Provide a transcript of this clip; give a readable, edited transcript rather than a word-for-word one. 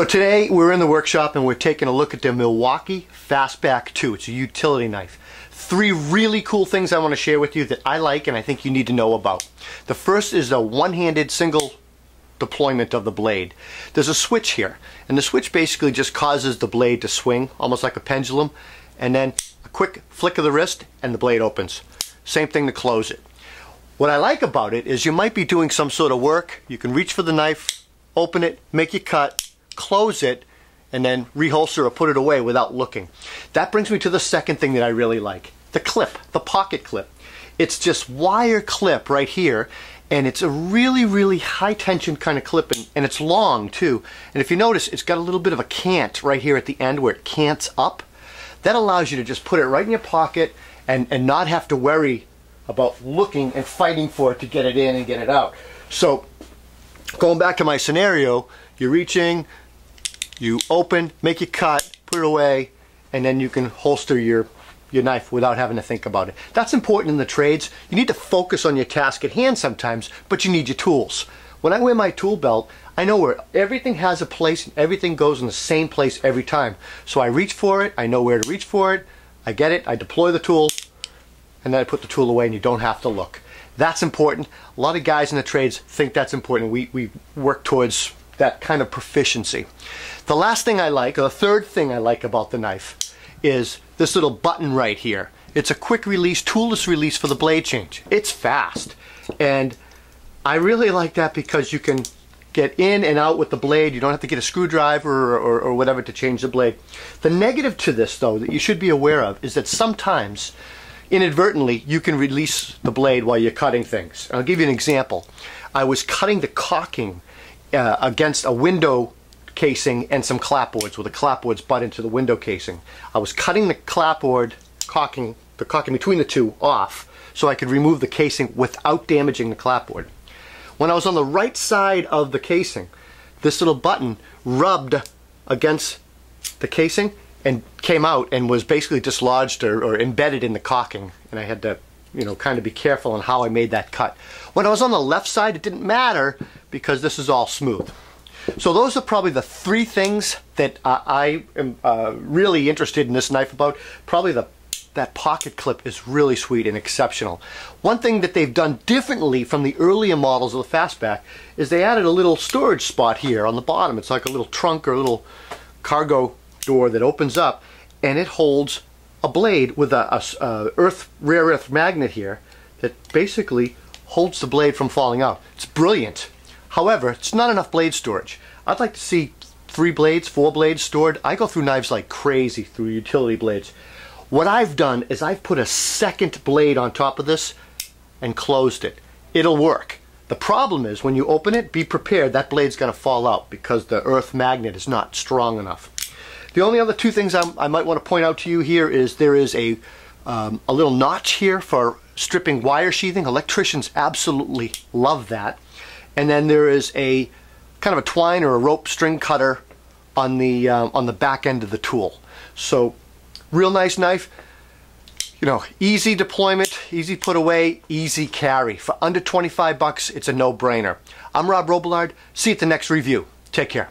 So today we're in the workshop and we're taking a look at the Milwaukee Fastback 2. It's a utility knife. Three really cool things I want to share with you that I like and I think you need to know about. The first is the one-handed single deployment of the blade. There's a switch here, and the switch basically just causes the blade to swing almost like a pendulum, and then a quick flick of the wrist and the blade opens. Same thing to close it. What I like about it is you might be doing some sort of work, you can reach for the knife, open it, make your cut, close it, and then reholster or put it away without looking. That brings me to the second thing that I really like, the clip, the pocket clip. It's just wire clip right here, and it's a really, really high tension kind of clip, and it's long too. And if you notice, it's got a little bit of a cant right here at the end where it cants up. That allows you to just put it right in your pocket and not have to worry about looking and fighting for it to get it in and get it out. So going back to my scenario, you're reaching, you open, make your cut, put it away, and then you can holster your knife without having to think about it. That's important in the trades. You need to focus on your task at hand sometimes, but you need your tools. When I wear my tool belt, I know where everything has a place and everything goes in the same place every time. So I reach for it, I know where to reach for it, I get it, I deploy the tool, and then I put the tool away and you don't have to look. That's important. A lot of guys in the trades think that's important. We work towards that kind of proficiency. The last thing I like, or the third thing I like about the knife, is this little button right here. It's a quick release, toolless release for the blade change. It's fast, and I really like that because you can get in and out with the blade. You don't have to get a screwdriver or whatever to change the blade. The negative to this, though, that you should be aware of is that sometimes inadvertently you can release the blade while you're cutting things. I'll give you an example. I was cutting the caulking against a window casing and some clapboards where the clapboards butt into the window casing. I was cutting the clapboard, the caulking between the two off so I could remove the casing without damaging the clapboard. When I was on the right side of the casing, this little button rubbed against the casing and came out and was basically dislodged or embedded in the caulking, and I had to kind of be careful on how I made that cut. When I was on the left side, it didn't matter because this is all smooth. So those are probably the three things that I am really interested in this knife about. Probably that pocket clip is really sweet and exceptional. One thing that they've done differently from the earlier models of the Fastback is they added a little storage spot here on the bottom. It's like a little trunk or a little cargo door that opens up, and it holds a blade with a rare earth magnet here that basically holds the blade from falling out. It's brilliant. However, it's not enough blade storage. I'd like to see 3 blades, 4 blades stored. I go through knives like crazy through utility blades. What I've done is I've put a second blade on top of this and closed it. It'll work. The problem is when you open it, be prepared that blade's gonna fall out because the earth magnet is not strong enough. The only other two things I might want to point out to you here is there is a little notch here for stripping wire sheathing. Electricians absolutely love that. And then there is a kind of a twine or a rope string cutter on the back end of the tool. So real nice knife, easy deployment, easy put away, easy carry. For under $25, it's a no-brainer. I'm Rob Robillard. See you at the next review. Take care.